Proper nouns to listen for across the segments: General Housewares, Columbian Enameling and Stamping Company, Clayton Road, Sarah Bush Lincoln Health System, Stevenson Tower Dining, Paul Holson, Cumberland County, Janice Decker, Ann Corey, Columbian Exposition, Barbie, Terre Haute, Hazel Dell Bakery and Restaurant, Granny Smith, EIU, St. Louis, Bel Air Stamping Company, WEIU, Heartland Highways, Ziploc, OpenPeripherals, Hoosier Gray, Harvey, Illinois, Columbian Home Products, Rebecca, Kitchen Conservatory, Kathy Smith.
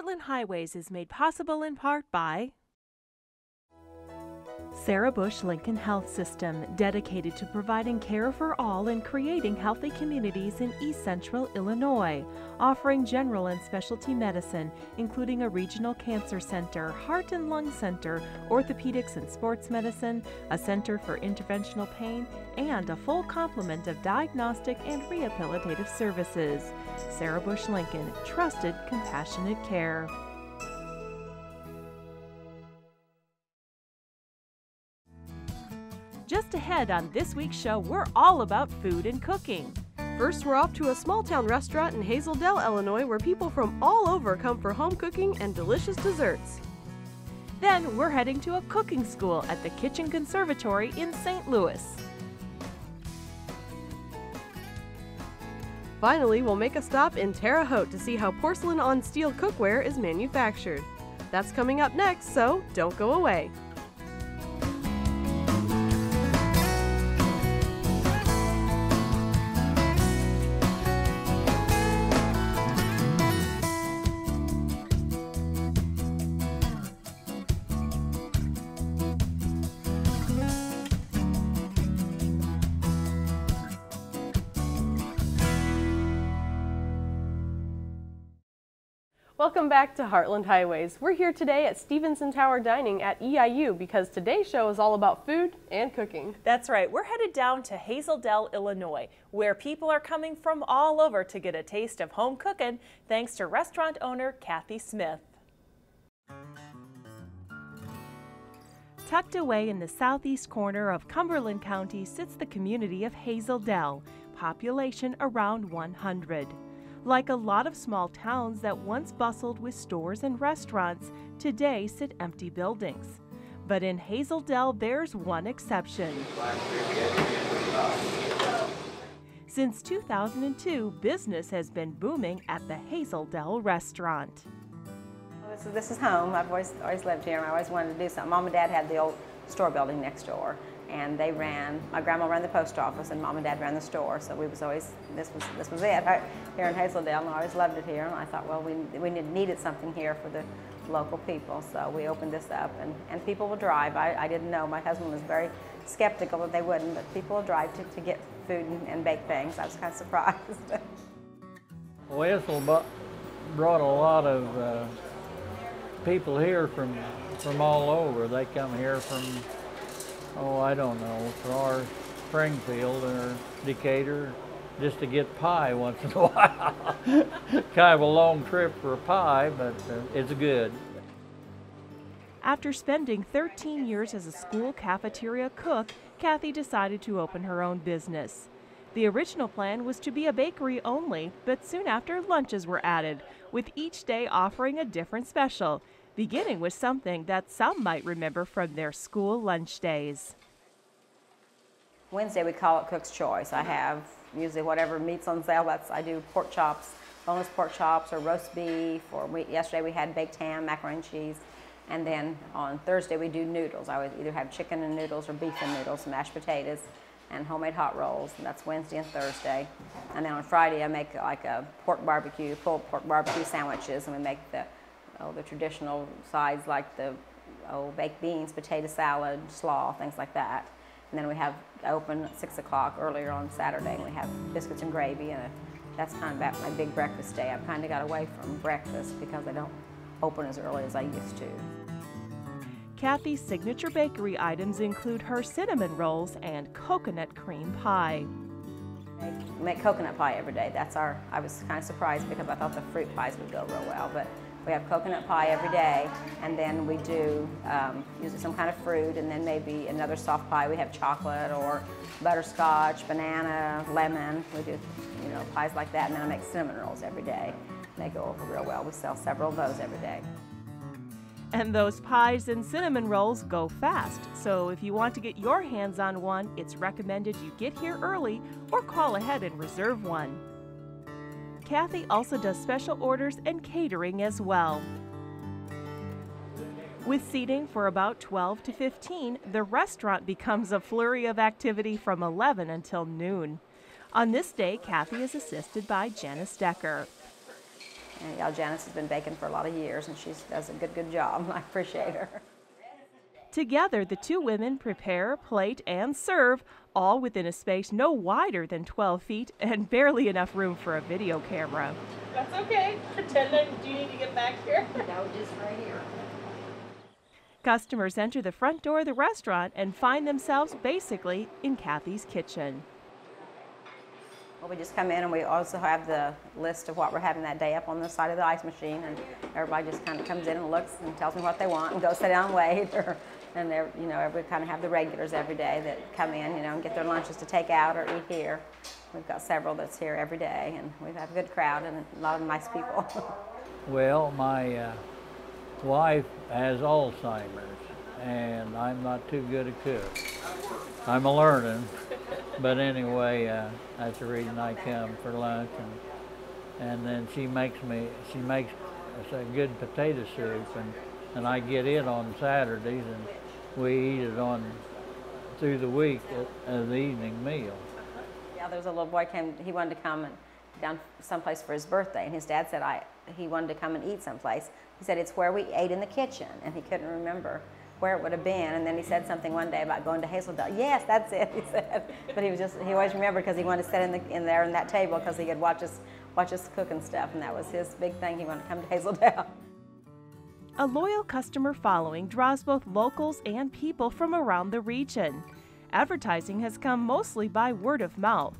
Heartland Highways is made possible in part by Sarah Bush Lincoln Health System, dedicated to providing care for all and creating healthy communities in East Central Illinois, offering general and specialty medicine, including a regional cancer center, heart and lung center, orthopedics and sports medicine, a center for interventional pain, and a full complement of diagnostic and rehabilitative services. Sarah Bush Lincoln, trusted, compassionate care. Just ahead on this week's show, we're all about food and cooking. First, we're off to a small-town restaurant in Hazel Dell, Illinois, where people from all over come for home cooking and delicious desserts. Then, we're heading to a cooking school at the Kitchen Conservatory in St. Louis. Finally, we'll make a stop in Terre Haute to see how porcelain-on-steel cookware is manufactured. That's coming up next, so don't go away. Welcome back to Heartland Highways. We're here today at Stevenson Tower Dining at EIU because today's show is all about food and cooking. That's right. We're headed down to Hazel Dell, Illinois, where people are coming from all over to get a taste of home cooking thanks to restaurant owner Kathy Smith. Tucked away in the southeast corner of Cumberland County sits the community of Hazel Dell, population around 100. Like a lot of small towns that once bustled with stores and restaurants, today sit empty buildings. But in Hazel Dell, there's one exception. Since 2002, business has been booming at the Hazel Dell restaurant. So this is home. I've always lived here, and I always wanted to do something. Mom and Dad had the old store building next door, and they ran, my grandma ran the post office and Mom and Dad ran the store, so we was always, this was it here in Hazel Dell, and I always loved it here, and I thought, well, we needed something here for the local people, so we opened this up, and people will drive. I didn't know, my husband was very skeptical that they wouldn't, but people will drive to get food and bake things. I was kind of surprised. Well, Hazel brought a lot of people here from all over. They come here from, oh, I don't know, for Springfield or Decatur, just to get pie once in a while. Kind of a long trip for a pie, but it's good. After spending 13 years as a school cafeteria cook, Kathy decided to open her own business. The original plan was to be a bakery only, but soon after, lunches were added, with each day offering a different special, beginning with something that some might remember from their school lunch days. Wednesday we call it Cook's Choice. I have usually whatever meat's on sale. I do pork chops, boneless pork chops, or roast beef, or yesterday we had baked ham, macaroni and cheese. And then on Thursday we do noodles. I would either have chicken and noodles or beef and noodles, mashed potatoes, and homemade hot rolls. And that's Wednesday and Thursday. And then on Friday I make like a pork barbecue, pulled pork barbecue sandwiches, and we make the traditional sides like the baked beans, potato salad, slaw, things like that. And then we have open at 6 o'clock earlier on Saturday, and we have biscuits and gravy, and that's kind of about my big breakfast day. I've kind of got away from breakfast because I don't open as early as I used to. Kathy's signature bakery items include her cinnamon rolls and coconut cream pie. I make coconut pie every day. That's our, I was kind of surprised because I thought the fruit pies would go real well, but we have coconut pie every day, and then we do usually some kind of fruit, and then maybe another soft pie. We have chocolate or butterscotch, banana, lemon. We do, you know, pies like that, and then I make cinnamon rolls every day. They go over real well. We sell several of those every day. And those pies and cinnamon rolls go fast, so if you want to get your hands on one, it's recommended you get here early or call ahead and reserve one. Kathy also does special orders and catering as well. With seating for about 12 to 15, the restaurant becomes a flurry of activity from 11 until noon. On this day, Kathy is assisted by Janice Decker. And, you know, Janice has been baking for a lot of years, and she does a good job. I appreciate her. Together, the two women prepare, plate, and serve, all within a space no wider than 12 feet and barely enough room for a video camera. That's okay. Pretend that you need to get back here. No, just right here. Customers enter the front door of the restaurant and find themselves basically in Kathy's kitchen. Well, we just come in and we also have the list of what we're having that day up on the side of the ice machine, and everybody just kind of comes in and looks and tells me what they want and go sit down and wait. And they're, you know, we kind of have the regulars every day that come in, you know, and get their lunches to take out or eat here. We've got several that's here every day, and we have a good crowd and a lot of nice people. Well, my wife has Alzheimer's, and I'm not too good a cook. I'm a learning, but anyway, that's the reason I come for lunch, and then she makes a good potato soup, and I get it on Saturdays, and we eat it on through the week as the evening meal. Yeah, there was a little boy came. He wanted to come and down someplace for his birthday, and his dad said he wanted to come and eat someplace. He said it's where we ate in the kitchen, and he couldn't remember where it would have been. And then he said something one day about going to Hazel Dell. Yes, that's it, he said. But he always remembered because he wanted to sit in there in that table because he could watch us cook and stuff, and that was his big thing. He wanted to come to Hazel Dell. A loyal customer following draws both locals and people from around the region. Advertising has come mostly by word of mouth.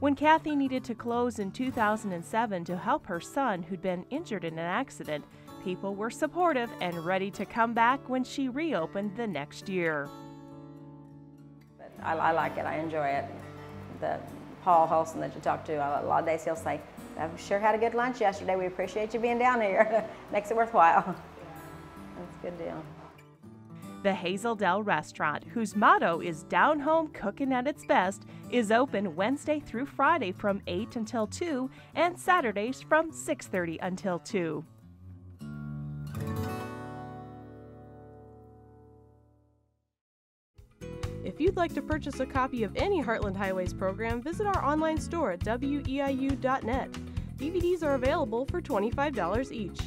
When Kathy needed to close in 2007 to help her son who'd been injured in an accident, people were supportive and ready to come back when she reopened the next year. I like it. I enjoy it. Paul Holson that you talk to, a lot of days he'll say, I sure had a good lunch yesterday. We appreciate you being down here. Makes it worthwhile. That's a good deal. The Hazel Dell Restaurant, whose motto is Down Home Cooking at its Best, is open Wednesday through Friday from 8 until 2 and Saturdays from 6:30 until 2. If you'd like to purchase a copy of any Heartland Highways program, visit our online store at WEIU.net. DVDs are available for $25 each.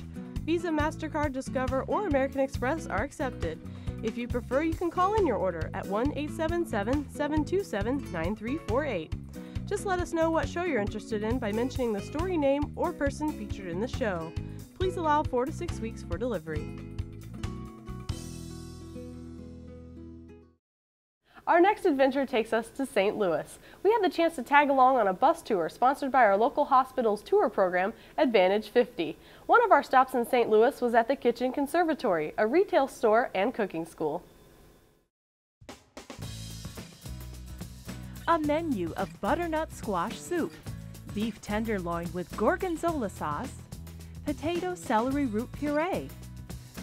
Visa, MasterCard, Discover, or American Express are accepted. If you prefer, you can call in your order at 1-877-727-9348. Just let us know what show you're interested in by mentioning the story name or person featured in the show. Please allow 4 to 6 weeks for delivery. Our next adventure takes us to St. Louis. We had the chance to tag along on a bus tour sponsored by our local hospital's tour program, Advantage 50. One of our stops in St. Louis was at the Kitchen Conservatory, a retail store and cooking school. A menu of butternut squash soup, beef tenderloin with gorgonzola sauce, potato celery root puree,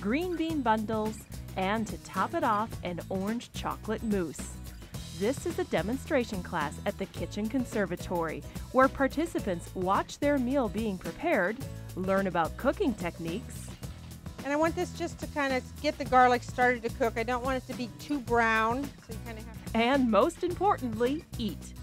green bean bundles, and to top it off, an orange chocolate mousse. This is a demonstration class at the Kitchen Conservatory, where participants watch their meal being prepared, learn about cooking techniques. And I want this just to kind of get the garlic started to cook. I don't want it to be too brown. So you kind of have to... And most importantly, eat.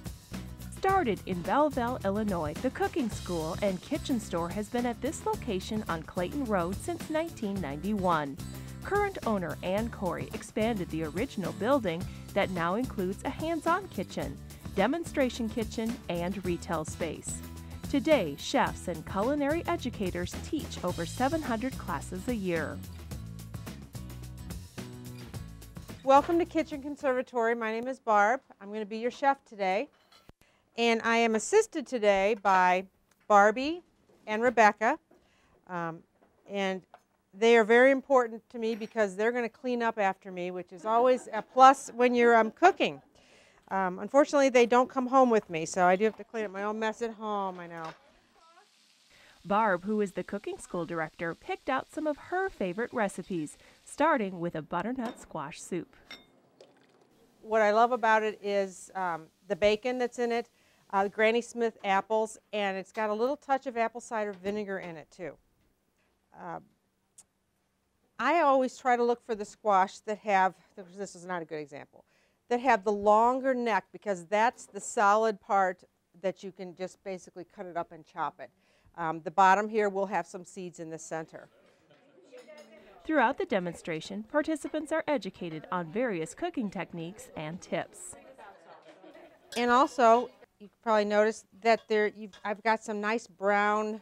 Started in Belleville, Illinois, the cooking school and kitchen store has been at this location on Clayton Road since 1991. Current owner Ann Corey expanded the original building that now includes a hands-on kitchen, demonstration kitchen, and retail space. Today, chefs and culinary educators teach over 700 classes a year. Welcome to Kitchen Conservatory. My name is Barb. I'm going to be your chef today. And I am assisted today by Barbie and Rebecca. They are very important to me because they're going to clean up after me, which is always a plus when you're cooking. Unfortunately, they don't come home with me, so I do have to clean up my own mess at home, I know. Barb, who is the cooking school director, picked out some of her favorite recipes, starting with a butternut squash soup. What I love about it is the bacon that's in it, Granny Smith apples, and it's got a little touch of apple cider vinegar in it, too. I always try to look for the squash that have, this is not a good example, that have the longer neck because that's the solid part that you can just basically cut it up and chop it. The bottom here will have some seeds in the center. Throughout the demonstration, participants are educated on various cooking techniques and tips. And also, you probably noticed that I've got some nice brown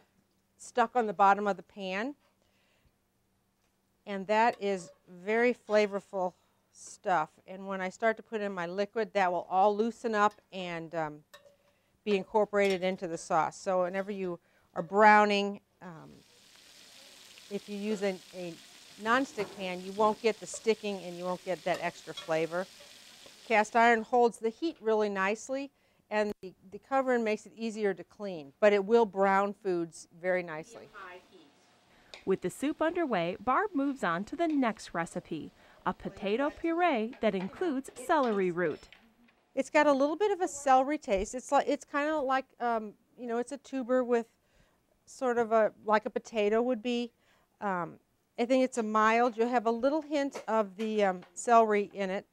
stuck on the bottom of the pan. And that is very flavorful stuff. And when I start to put in my liquid, that will all loosen up and be incorporated into the sauce. So whenever you are browning, if you use a nonstick pan, you won't get the sticking and you won't get that extra flavor. Cast iron holds the heat really nicely, and the covering makes it easier to clean, but it will brown foods very nicely. With the soup underway, Barb moves on to the next recipe, a potato puree that includes celery root. It's got a little bit of a celery taste. It's kind of like, you know, it's a tuber with sort of like a potato would be. I think it's a mild. You'll have a little hint of the celery in it,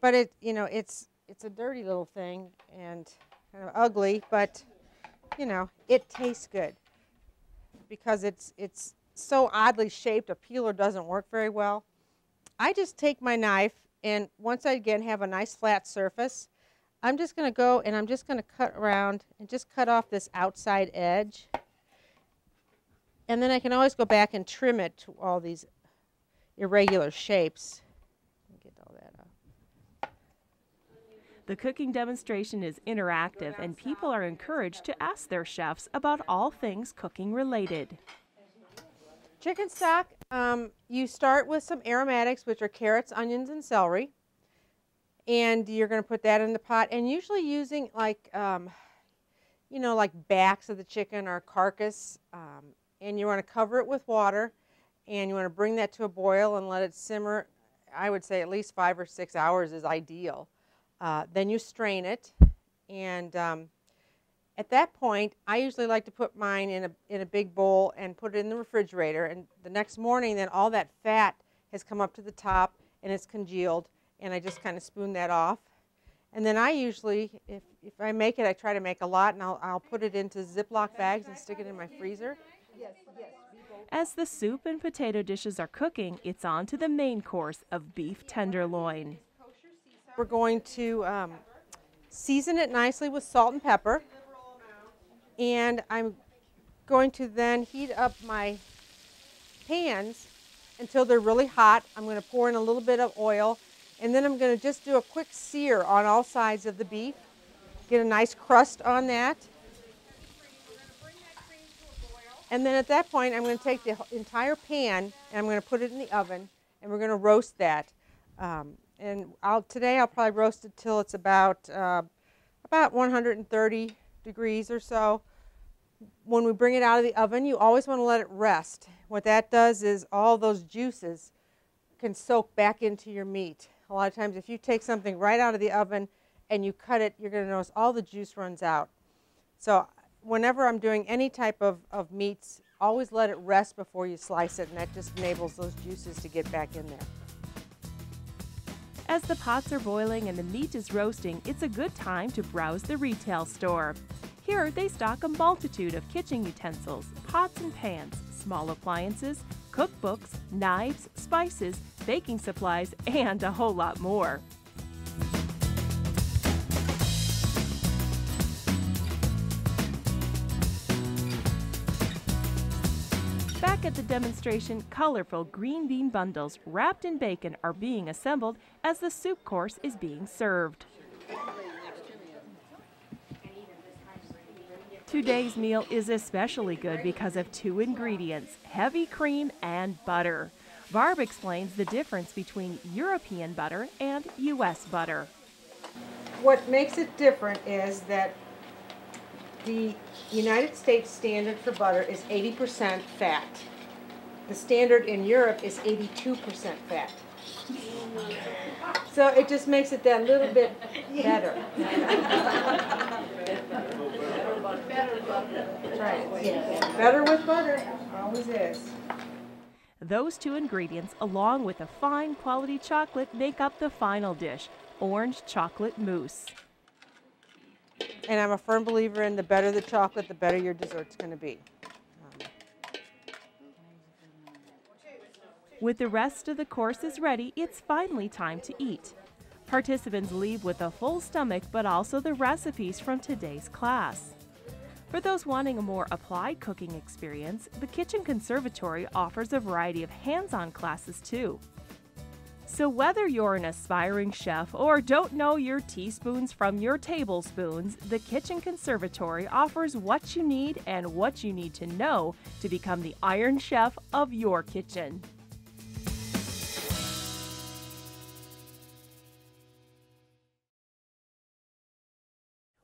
but it, you know, it's a dirty little thing and kind of ugly, but you know, it tastes good because it's so oddly shaped. A peeler doesn't work very well. I just take my knife, and once I again have a nice flat surface, I'm just going to go and I'm just going to cut around and just cut off this outside edge. And then I can always go back and trim it to all these irregular shapes. Get all that up. The cooking demonstration is interactive, and people are encouraged to ask their chefs about all things cooking related. Chicken stock, you start with some aromatics, which are carrots, onions, and celery. And you're going to put that in the pot, and usually using like, you know, like backs of the chicken or carcass. And you want to cover it with water, and you want to bring that to a boil and let it simmer. I would say at least 5 or 6 hours is ideal. Then you strain it, and at that point, I usually like to put mine in a big bowl and put it in the refrigerator. And the next morning, then all that fat has come up to the top and it's congealed, and I just kind of spoon that off. And then I usually, if I make it, I try to make a lot, and I'll put it into Ziploc bags and stick it in my freezer. As the soup and potato dishes are cooking, it's on to the main course of beef tenderloin. We're going to season it nicely with salt and pepper, and I'm going to then heat up my pans until they're really hot. I'm going to pour in a little bit of oil, and then I'm going to just do a quick sear on all sides of the beef, get a nice crust on that. And then at that point, I'm going to take the entire pan and I'm going to put it in the oven, and we're going to roast that. And today I'll probably roast it till it's about 130 degrees or so. When we bring it out of the oven, you always want to let it rest. What that does is all those juices can soak back into your meat. A lot of times if you take something right out of the oven and you cut it, you're going to notice all the juice runs out. So whenever I'm doing any type of meats, always let it rest before you slice it, and that just enables those juices to get back in there. As the pots are boiling and the meat is roasting, it's a good time to browse the retail store. Here they stock a multitude of kitchen utensils, pots and pans, small appliances, cookbooks, knives, spices, baking supplies, and a whole lot more. Back at the demonstration, colorful green bean bundles wrapped in bacon are being assembled as the soup course is being served. Today's meal is especially good because of two ingredients, heavy cream and butter. Barb explains the difference between European butter and U.S. butter. What makes it different is that the United States standard for butter is 80% fat. The standard in Europe is 82% fat. So it just makes it that little bit better. Right. Yeah. Better with butter. Always is. Those two ingredients, along with a fine quality chocolate, make up the final dish, orange chocolate mousse. And I'm a firm believer in the better the chocolate, the better your dessert's going to be. With the rest of the courses ready, it's finally time to eat. Participants leave with a full stomach, but also the recipes from today's class. For those wanting a more applied cooking experience, the Kitchen Conservatory offers a variety of hands-on classes too. So whether you're an aspiring chef or don't know your teaspoons from your tablespoons, the Kitchen Conservatory offers what you need and what you need to know to become the Iron Chef of your kitchen.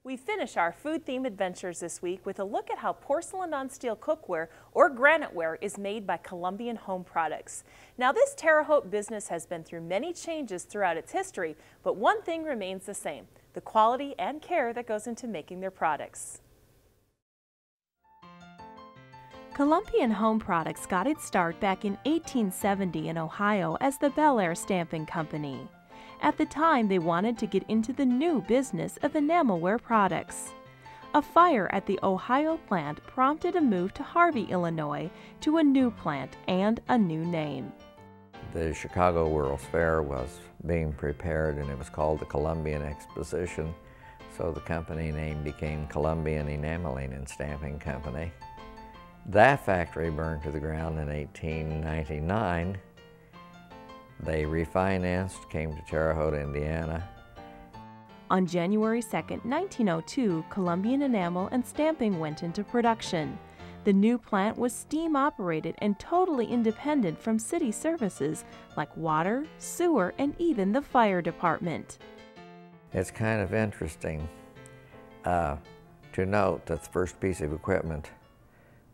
We finish our food-themed adventures this week with a look at how porcelain on steel cookware or graniteware is made by Columbian Home Products. Now, this Terre Haute business has been through many changes throughout its history, but one thing remains the same, the quality and care that goes into making their products. Columbian Home Products got its start back in 1870 in Ohio as the Bel Air Stamping Company. At the time, they wanted to get into the new business of enamelware products. A fire at the Ohio plant prompted a move to Harvey, Illinois, to a new plant and a new name. The Chicago World's Fair was being prepared, and it was called the Columbian Exposition, so the company name became Columbian Enameling and Stamping Company. That factory burned to the ground in 1899. They refinanced, came to Terre Haute, Indiana. On January 2, 1902, Columbian Enamel and Stamping went into production. The new plant was steam-operated and totally independent from city services like water, sewer, and even the fire department. It's kind of interesting to note that the first piece of equipment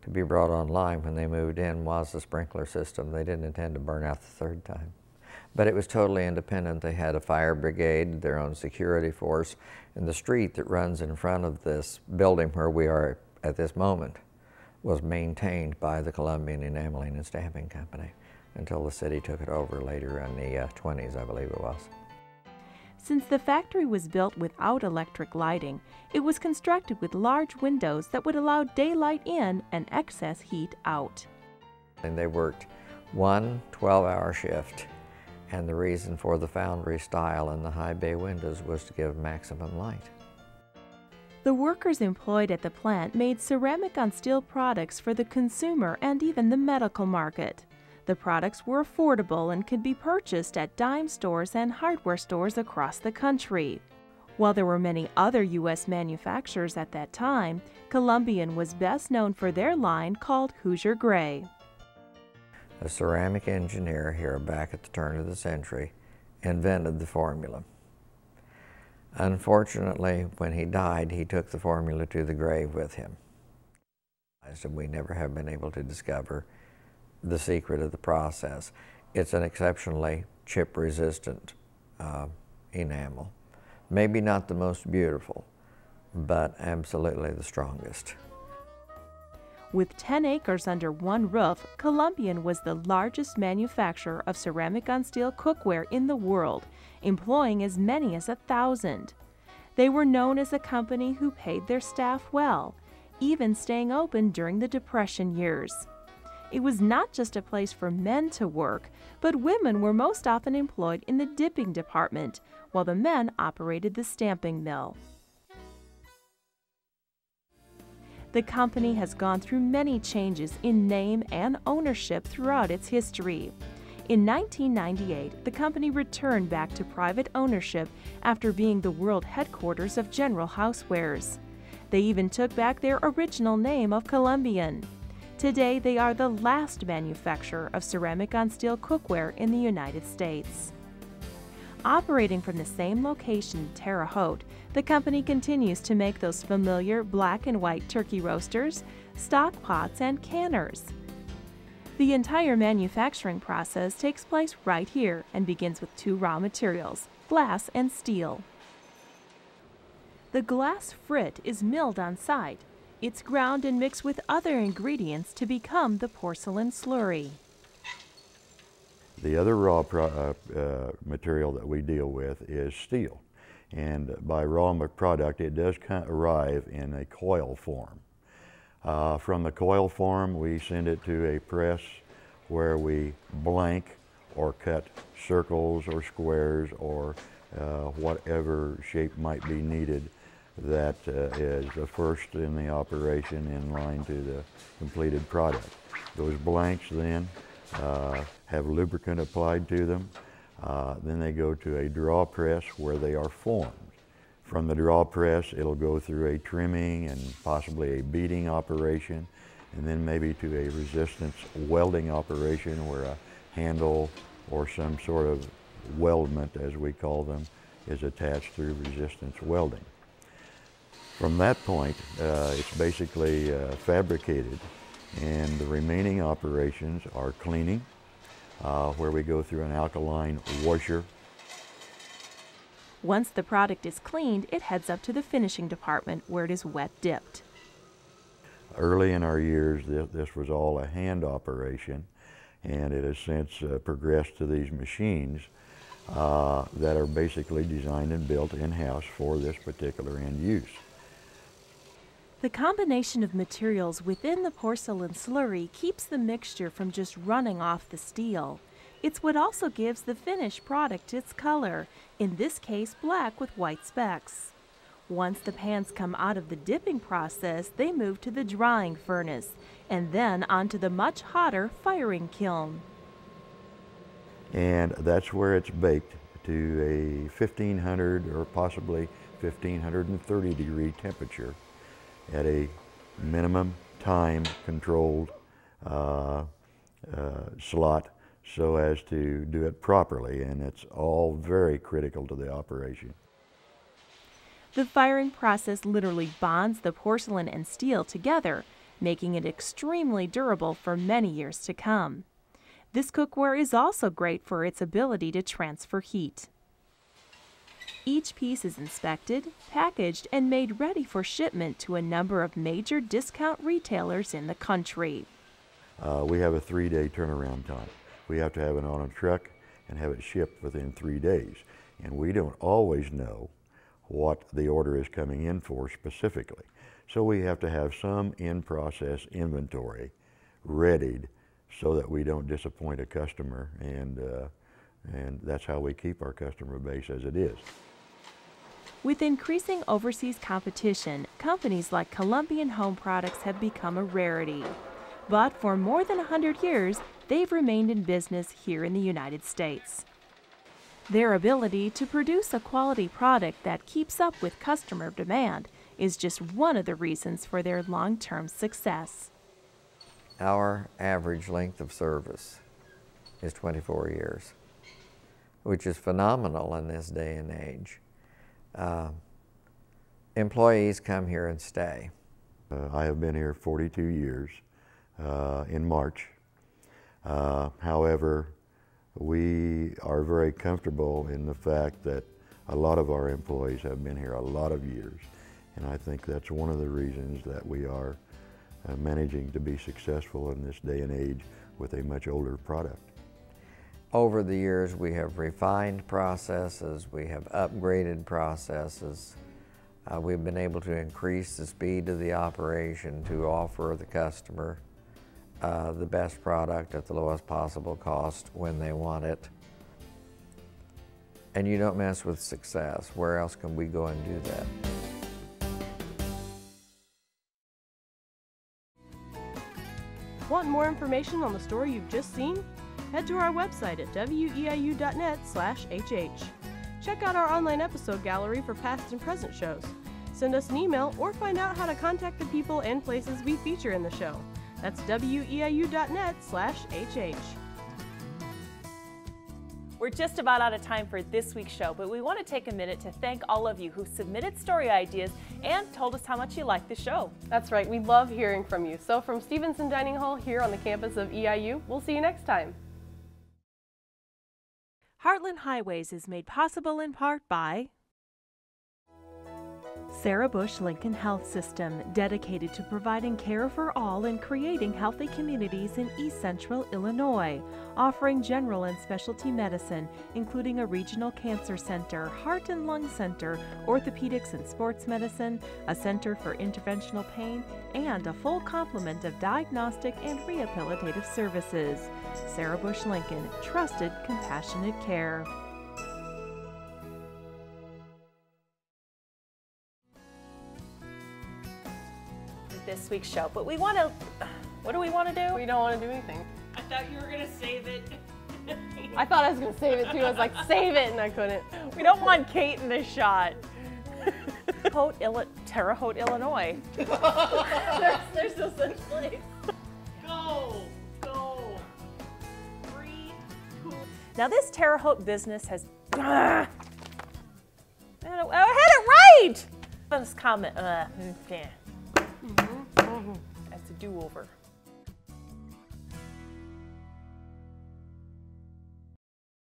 to be brought online when they moved in was the sprinkler system. They didn't intend to burn out the third time. But it was totally independent. They had a fire brigade, their own security force, and the street that runs in front of this building where we are at this moment was maintained by the Columbian Enameling and Stamping Company until the city took it over later in the 20s, I believe it was. Since the factory was built without electric lighting, it was constructed with large windows that would allow daylight in and excess heat out. And they worked one 12-hour shift. And the reason for the foundry style and the high bay windows was to give maximum light. The workers employed at the plant made ceramic on steel products for the consumer and even the medical market. The products were affordable and could be purchased at dime stores and hardware stores across the country. While there were many other U.S. manufacturers at that time, Columbian was best known for their line called Hoosier Gray. A ceramic engineer here back at the turn of the century invented the formula. Unfortunately, when he died, he took the formula to the grave with him. And we never have been able to discover the secret of the process. It's an exceptionally chip-resistant enamel. Maybe not the most beautiful, but absolutely the strongest. With 10 acres under one roof, Columbian was the largest manufacturer of ceramic on steel cookware in the world, employing as many as 1,000. They were known as a company who paid their staff well, even staying open during the Depression years. It was not just a place for men to work, but women were most often employed in the dipping department, while the men operated the stamping mill. The company has gone through many changes in name and ownership throughout its history. In 1998, the company returned back to private ownership after being the world headquarters of General Housewares. They even took back their original name of Columbian. Today, they are the last manufacturer of ceramic on steel cookware in the United States. Operating from the same location, Terre Haute, the company continues to make those familiar black and white turkey roasters, stock pots, and canners. The entire manufacturing process takes place right here and begins with two raw materials, glass and steel. The glass frit is milled on site. It's ground and mixed with other ingredients to become the porcelain slurry. The other raw material that we deal with is steel. and by raw product, it does arrive in a coil form. From the coil form, we send it to a press where we blank or cut circles or squares or whatever shape might be needed. That is the first in the operation in line to the completed product. Those blanks then have lubricant applied to them. Then they go to a draw press where they are formed. From the draw press, it'll go through a trimming and possibly a beating operation, and then maybe to a resistance welding operation where a handle or some sort of weldment, as we call them, is attached through resistance welding. From that point, it's basically fabricated, and the remaining operations are cleaning, where we go through an alkaline washer. Once the product is cleaned, it heads up to the finishing department where it is wet dipped. Early in our years, this was all a hand operation, and it has since progressed to these machines that are basically designed and built in-house for this particular end use. The combination of materials within the porcelain slurry keeps the mixture from just running off the steel. It's what also gives the finished product its color, in this case black with white specks. Once the pans come out of the dipping process, they move to the drying furnace and then onto the much hotter firing kiln. And that's where it's baked to a 1500 or possibly 1530 degree temperature, at a minimum time controlled slot, so as to do it properly, and it's all very critical to the operation. The firing process literally bonds the porcelain and steel together, making it extremely durable for many years to come. This cookware is also great for its ability to transfer heat. Each piece is inspected, packaged, and made ready for shipment to a number of major discount retailers in the country. We have a 3-day turnaround time. We have to have it on a truck and have it shipped within 3 days. And we don't always know what the order is coming in for specifically. So we have to have some in-process inventory readied so that we don't disappoint a customer, and that's how we keep our customer base as it is. With increasing overseas competition, companies like Columbian Home Products have become a rarity. But for more than 100 years, they've remained in business here in the United States. Their ability to produce a quality product that keeps up with customer demand is just one of the reasons for their long-term success. Our average length of service is 24 years, which is phenomenal in this day and age. Employees come here and stay. I have been here 42 years in March. However, we are very comfortable in the fact that a lot of our employees have been here a lot of years, and I think that's one of the reasons that we are managing to be successful in this day and age with a much older product. Over the years, we have refined processes, we have upgraded processes, we've been able to increase the speed of the operation to offer the customer the best product at the lowest possible cost when they want it. And you don't mess with success. Where else can we go and do that? Want more information on the story you've just seen? Head to our website at weiu.net/hh. Check out our online episode gallery for past and present shows. Send us an email or find out how to contact the people and places we feature in the show. That's weiu.net/hh. We're just about out of time for this week's show, but we want to take a minute to thank all of you who submitted story ideas and told us how much you liked the show. That's right, we love hearing from you. So from Stevenson Dining Hall here on the campus of EIU, we'll see you next time. Heartland Highways is made possible in part by Sarah Bush Lincoln Health System, dedicated to providing care for all and creating healthy communities in East Central Illinois, offering general and specialty medicine, including a regional cancer center, heart and lung center, orthopedics and sports medicine, a center for interventional pain, and a full complement of diagnostic and rehabilitative services. Sarah Bush Lincoln, trusted, compassionate care. This week's show, but we want to, what do we want to do? We don't want to do anything. I thought you were going to save it. I thought I was going to save it too. I was like, save it, and I couldn't. We don't want Kate in this shot. Terre Haute, Illinois. There's no such place. Go. 3, 2. Now this Terre Haute business has, I had it right. Let's comment, That's a do-over.